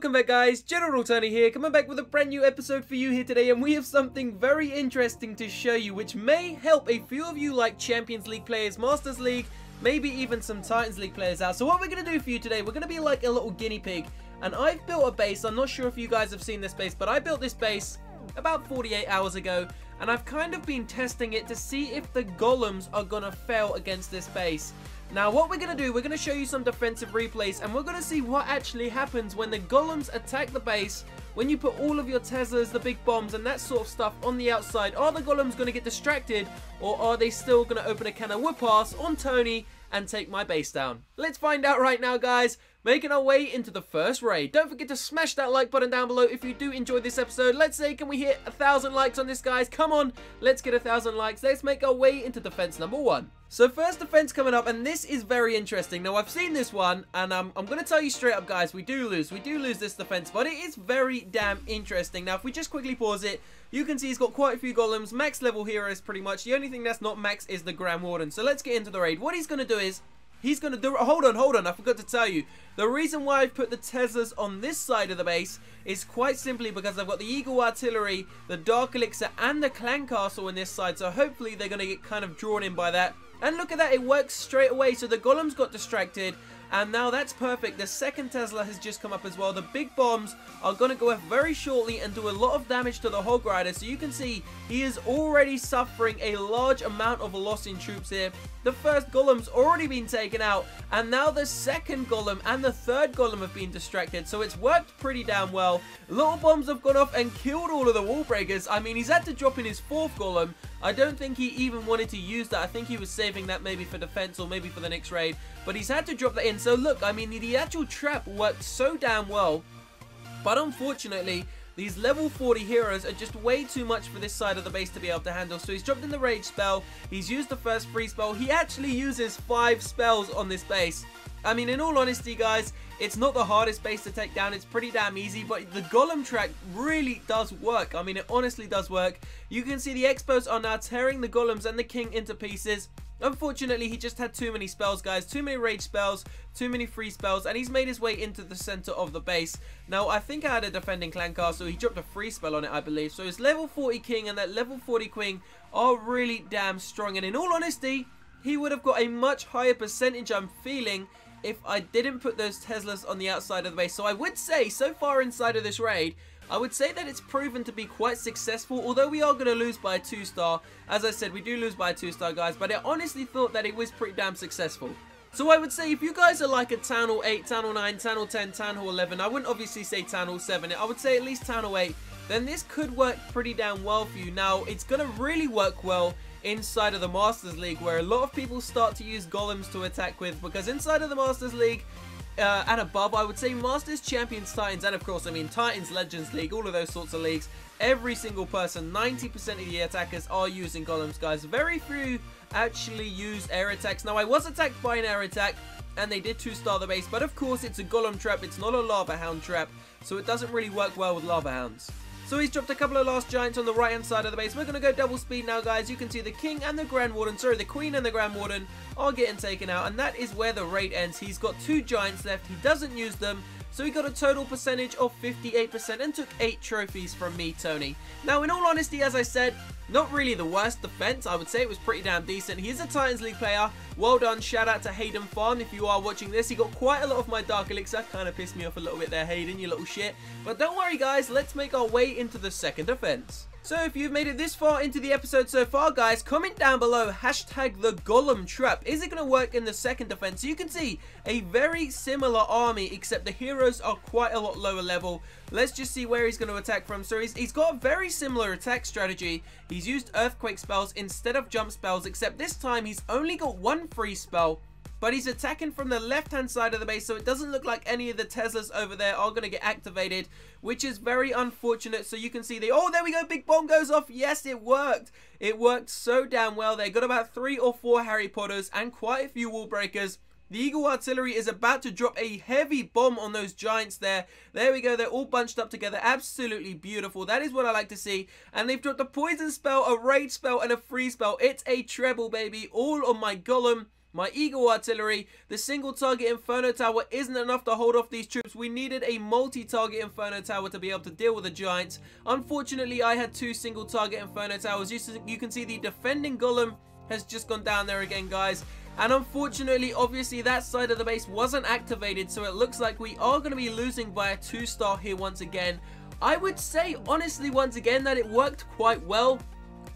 Welcome back, guys. General Tony here, coming back with a brand new episode for you here today, and we have something very interesting to show you, which may help a few of you like Champions League players, Masters League, maybe even some Titans League players out. So what we're going to do for you today, we're going to be like a little guinea pig, and I've built a base. I'm not sure if you guys have seen this base, but I built this base about 48 hours ago, and I've kind of been testing it to see if the golems are going to fail against this base. Now what we're going to do, we're going to show you some defensive replays, and we're going to see what actually happens when the golems attack the base, when you put all of your Teslas, the big bombs and that sort of stuff on the outside. Are the golems going to get distracted, or are they still going to open a can of whoop-ass on Tony and take my base down? Let's find out right now, guys. Making our way into the first raid. Don't forget to smash that like button down below if you do enjoy this episode. Let's say, can we hit 1,000 likes on this, guys? Come on, let's get 1,000 likes. Let's make our way into defense number one. So first defense coming up, and this is very interesting. Now, I've seen this one, and I'm going to tell you straight up, guys, we do lose this defense, but it is very damn interesting. Now, if we just quickly pause it, you can see he's got quite a few golems, max level heroes pretty much. The only thing that's not max is the Grand Warden. So let's get into the raid. What he's going to do is, he's going to do... Hold on, I forgot to tell you. The reason why I've put the Teslas on this side of the base is quite simply because I've got the Eagle Artillery, the Dark Elixir, and the Clan Castle on this side, so hopefully they're going to get kind of drawn in by that. And look at that, it works straight away, so the golems got distracted, and now that's perfect. The second Tesla has just come up as well. The big bombs are going to go up very shortly and do a lot of damage to the Hog Rider. So you can see he is already suffering a large amount of loss in troops here. The first golem's already been taken out, and now the second golem and the third golem have been distracted, so it's worked pretty damn well. Little bombs have gone off and killed all of the wall breakers. I mean, he's had to drop in his fourth golem. I don't think he even wanted to use that. I think he was saving that maybe for defense or maybe for the next raid, but he's had to drop that in. So look, I mean, the actual trap worked so damn well, but unfortunately, these level 40 heroes are just way too much for this side of the base to be able to handle. So he's dropped in the Rage spell, he's used the first free spell, he actually uses 5 spells on this base. I mean, in all honesty, guys, it's not the hardest base to take down. It's pretty damn easy, but the golem track really does work. I mean, it honestly does work. You can see the Expos are now tearing the golems and the king into pieces. Unfortunately, he just had too many spells, guys. Too many Rage spells, too many free spells, and he's made his way into the center of the base. Now, I think I had a defending Clan Castle. He dropped a free spell on it, I believe. So his level 40 king and that level 40 queen are really damn strong. And in all honesty, he would have got a much higher percentage, I'm feeling, if I didn't put those Teslas on the outside of the base. So I would say, so far inside of this raid, I would say that it's proven to be quite successful, although we are going to lose by a 2-star. As I said, we do lose by a 2-star, guys, but I honestly thought that it was pretty damn successful. So I would say if you guys are like a Town Hall 8, Town Hall 9, Town Hall 10, Town Hall 11, I wouldn't obviously say Town Hall 7, I would say at least Town Hall 8, then this could work pretty damn well for you. Now, it's going to really work well inside of the Masters League, where a lot of people start to use golems to attack with, because inside of the Masters League and above, I would say Masters, Champions, Titans, and of course, I mean, Titans, Legends League, all of those sorts of leagues, every single person, 90% of the attackers are using golems, guys. Very few actually use air attacks. Now, I was attacked by an air attack, and they did 2-star the base, but of course, it's a golem trap, it's not a lava hound trap, so it doesn't really work well with lava hounds. So he's dropped a couple of last giants on the right hand side of the base. We're going to go double speed now, guys. You can see the king and the Grand Warden, sorry, the queen and the Grand Warden are getting taken out. And that is where the raid ends. He's got 2 giants left. He doesn't use them. So he got a total percentage of 58% and took 8 trophies from me, Tony. Now, in all honesty, as I said, not really the worst defense. I would say it was pretty damn decent. He is a Titans League player. Well done. Shout out to Hayden Farm if you are watching this. He got quite a lot of my Dark Elixir. Kind of pissed me off a little bit there, Hayden, you little shit. But don't worry, guys. Let's make our way into the second defense. So if you've made it this far into the episode so far, guys, comment down below, hashtag the golem trap. Is it going to work in the second defense? So you can see a very similar army, except the heroes are quite a lot lower level. Let's just see where he's going to attack from. So he's got a very similar attack strategy. He's used earthquake spells instead of jump spells, except this time he's only got 1 free spell. But he's attacking from the left-hand side of the base, so it doesn't look like any of the Teslas over there are going to get activated, which is very unfortunate. So you can see the... Oh, there we go. Big bomb goes off. Yes, it worked. It worked so damn well. They got about 3 or 4 Harry Potters and quite a few wall breakers. The Eagle Artillery is about to drop a heavy bomb on those giants there. There we go. They're all bunched up together. Absolutely beautiful. That is what I like to see. And they've dropped a poison spell, a rage spell, and a free spell. It's a treble, baby. All on my golem. My Eagle Artillery, the single target Inferno Tower isn't enough to hold off these troops. We needed a multi-target Inferno Tower to be able to deal with the Giants. Unfortunately, I had two single target Inferno Towers. You can see the defending Golem has just gone down there again, guys. And unfortunately, obviously, that side of the base wasn't activated, so it looks like we are going to be losing by a 2-star here once again. I would say, honestly, once again, that it worked quite well.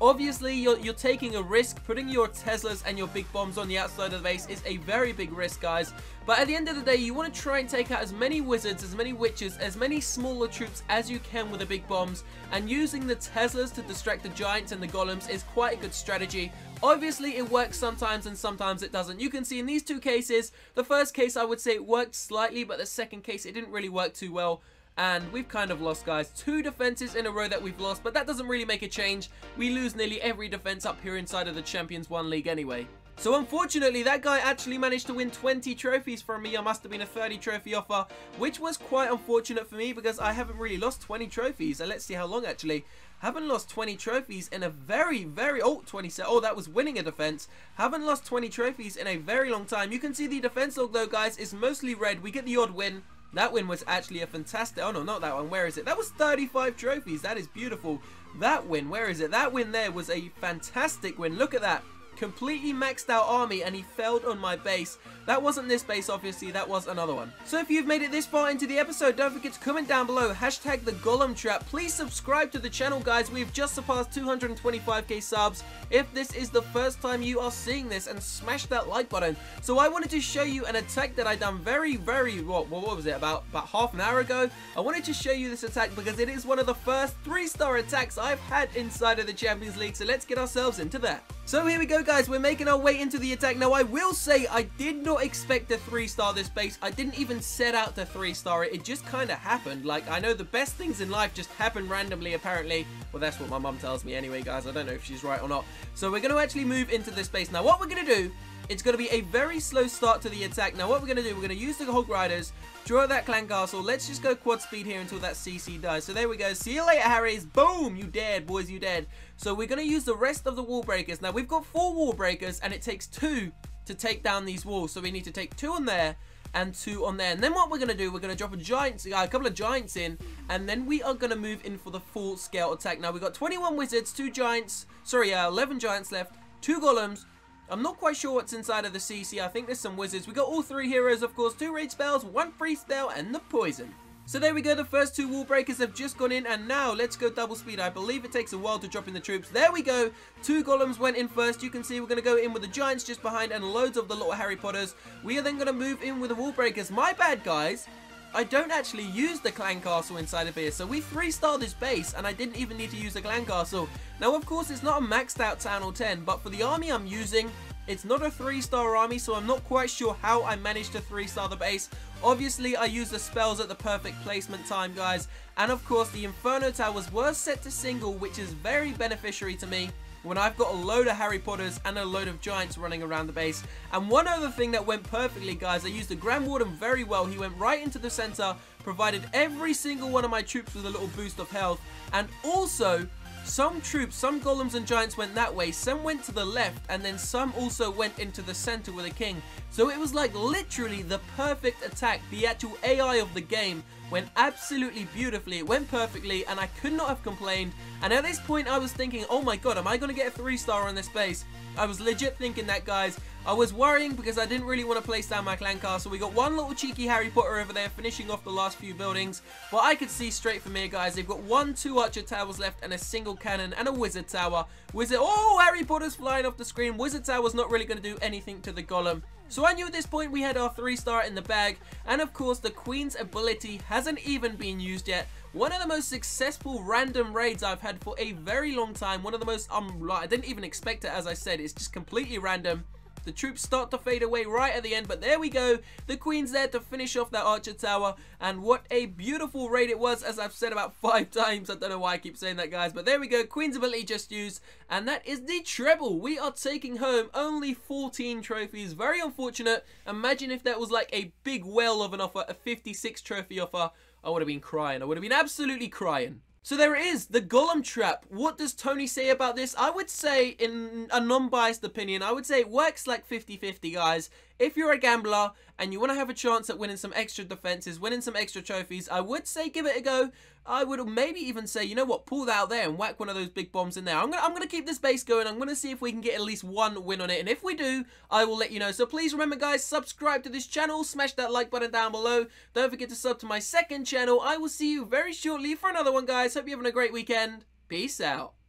Obviously, you're taking a risk. Putting your Teslas and your big bombs on the outside of the base is a very big risk, guys. But at the end of the day, you want to try and take out as many wizards, as many witches, as many smaller troops as you can with the big bombs. And using the Teslas to distract the Giants and the Golems is quite a good strategy. Obviously, it works sometimes and sometimes it doesn't. You can see in these two cases, the first case I would say it worked slightly, but the second case it didn't really work too well. And we've kind of lost, guys. Two defenses in a row that we've lost, but that doesn't really make a change. We lose nearly every defense up here inside of the Champions 1 League anyway. So unfortunately, that guy actually managed to win 20 trophies from me. I must have been a 30 trophy offer, which was quite unfortunate for me because I haven't really lost 20 trophies. And let's see how long, actually. Haven't lost 20 trophies in a very, very... Oh, 27. Oh, that was winning a defense. Haven't lost 20 trophies in a very long time. You can see the defense log, though, guys, is mostly red. We get the odd win. That win was actually a fantastic... Oh, no, not that one. Where is it? That was 35 trophies. That is beautiful. That win, where is it? That win there was a fantastic win. Look at that. Completely maxed out army, and he failed on my base. That wasn't this base, obviously. That was another one. So if you've made it this far into the episode, don't forget to comment down below, hashtag the Golem Trap. Please subscribe to the channel, guys. We've just surpassed 225k subs. If this is the first time you are seeing this, and smash that like button. So I wanted to show you an attack that I done what was it, about half an hour ago? I wanted to show you this attack because it is one of the first 3-star attacks I've had inside of the Champions League. So let's get ourselves into that. So here we go, guys, we're making our way into the attack. Now I will say I did not expect to 3-star this base. I didn't even set out to 3-star it. It just kind of happened. Like, I know the best things in life just happen randomly, apparently. Well, that's what my mum tells me anyway, guys. I don't know if she's right or not. So we're going to actually move into this base. Now what we're going to do, it's going to be a very slow start to the attack. Now what we're going to do, we're going to use the Hog Riders, draw that Clan Castle. Let's just go quad speed here until that CC dies. So there we go. See you later, Harrys. Boom! You dead, boys, you dead. So we're going to use the rest of the wall breakers. Now we've got 4 wall breakers and it takes 2 to take down these walls. So we need to take 2 on there and 2 on there. And then what we're going to do, we're going to drop a couple of Giants in, and then we are going to move in for the full scale attack. Now we've got 21 wizards, 2 Giants, sorry, 11 Giants left, 2 Golems. I'm not quite sure what's inside of the CC. I think there's some wizards. We got all 3 heroes, of course, 2 raid spells, 1 free spell, and the poison. So there we go. The first 2 wall breakers have just gone in, and now let's go double speed. I believe it takes a while to drop in the troops. There we go. 2 golems went in first. You can see we're going to go in with the Giants just behind and loads of the little Harry Potters. We are then going to move in with the wall breakers. My bad, guys. I don't actually use the Clan Castle inside of here, so we 3-star this base, and I didn't even need to use the Clan Castle. Now, of course, it's not a maxed out Town Hall 10, but for the army I'm using, it's not a 3-star army, so I'm not quite sure how I managed to 3-star the base. Obviously, I used the spells at the perfect placement time, guys, and of course, the Inferno Towers were set to single, which is very beneficiary to me when I've got a load of Harry Potters and a load of Giants running around the base. And one other thing that went perfectly, guys, I used the Grand Warden very well. He went right into the center, provided every single one of my troops with a little boost of health. And also, some troops, some Golems and Giants went that way, some went to the left, and then some also went into the center with a king. So it was like literally the perfect attack. The actual AI of the game went absolutely beautifully. It went perfectly, and I could not have complained. And at this point, I was thinking, oh my god, am I going to get a 3-star on this base? I was legit thinking that, guys. I was worrying because I didn't really want to place down my Clan Castle. We got one little cheeky Harry Potter over there finishing off the last few buildings. But I could see straight from here, guys. They've got 2 Archer Towers left and a single cannon and a Wizard Tower. Oh, Harry Potter's flying off the screen. Wizard Tower's not really going to do anything to the Golem. So I knew at this point we had our 3-star in the bag. And of course, the Queen's ability hasn't even been used yet. One of the most successful random raids I've had for a very long time. One of the most, I didn't even expect it, as I said. It's just completely random. The troops start to fade away right at the end, but there we go. The Queen's there to finish off that Archer Tower, and what a beautiful raid it was, as I've said about 5 times. I don't know why I keep saying that, guys, but there we go. Queen's ability just used, and that is the treble. We are taking home only 14 trophies. Very unfortunate. Imagine if that was like a big whale of an offer, a 56 trophy offer. I would have been crying. I would have been absolutely crying. So there it is, the Golem Trap. What does Tony say about this? I would say, in a non-biased opinion, I would say it works like 50-50, guys. If you're a gambler and you want to have a chance at winning some extra defenses, winning some extra trophies, I would say give it a go. I would maybe even say, you know what, pull that out there and whack one of those big bombs in there. I'm gonna keep this base going. I'm gonna see if we can get at least one win on it, and if we do, I will let you know. So please remember, guys, subscribe to this channel, smash that like button down below. Don't forget to sub to my second channel. I will see you very shortly for another one, guys. Hope you're having a great weekend. Peace out.